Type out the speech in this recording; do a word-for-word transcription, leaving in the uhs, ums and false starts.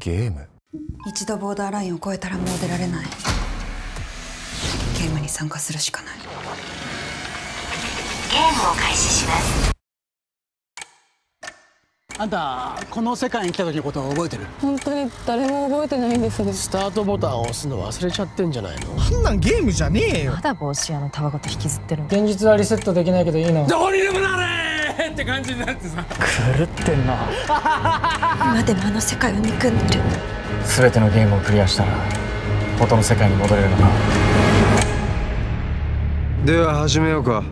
ゲーム。一度ボーダーラインを越えたらもう出られない。ゲームに参加するしかない。ゲームを開始します。あんた、この世界に来た時のことを覚えてる？本当に誰も覚えてないんですね。スタートボタンを押すの忘れちゃってんじゃないの？あんなんゲームじゃねえよ。まだ帽子屋のタバコと引きずってる。現実はリセットできないけどいいの。どうにでもなれーって感じになってさ、狂ってんな。今でもあの世界を憎んでる。全てのゲームをクリアしたら元の世界に戻れるのか。では始めようか。